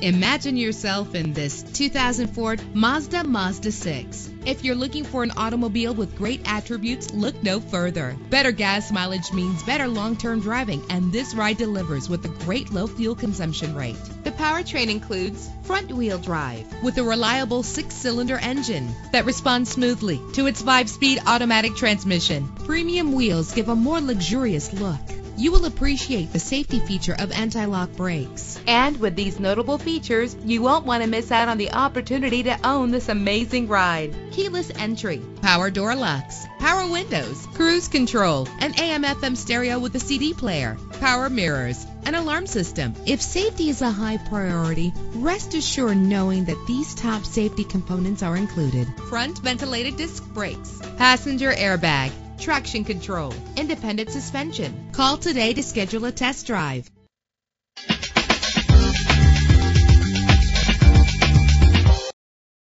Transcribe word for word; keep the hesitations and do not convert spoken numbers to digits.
Imagine yourself in this two thousand four Mazda Mazda six. If you're looking for an automobile with great attributes, look no further. Better gas mileage means better long-term driving, and this ride delivers with a great low fuel consumption rate. The powertrain includes front-wheel drive with a reliable six-cylinder engine that responds smoothly to its five-speed automatic transmission. Premium wheels give a more luxurious look. You will appreciate the safety feature of anti-lock brakes. And with these notable features, you won't want to miss out on the opportunity to own this amazing ride. Keyless entry, power door locks, power windows, cruise control, an A M F M stereo with a C D player, power mirrors, an alarm system. If safety is a high priority, rest assured knowing that these top safety components are included. Front ventilated disc brakes, passenger airbag, traction control, independent suspension. Call today to schedule a test drive.